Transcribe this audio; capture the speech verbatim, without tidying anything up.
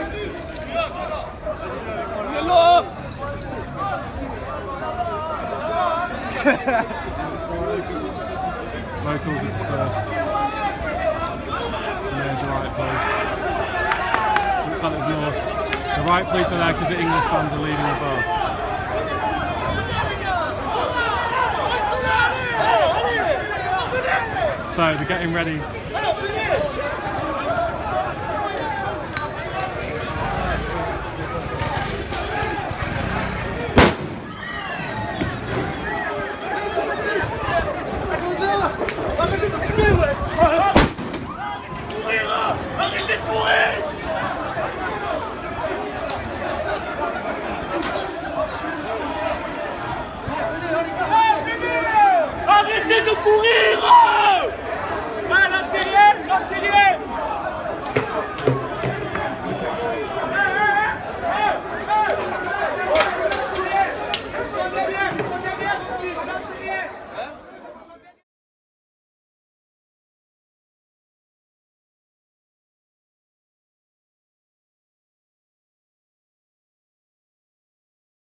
Locals at first. Yeah, it's the right place. Looks like it's north. The right place are there because the English fans are leading the ball. So they're getting ready. Arrêtez de courir!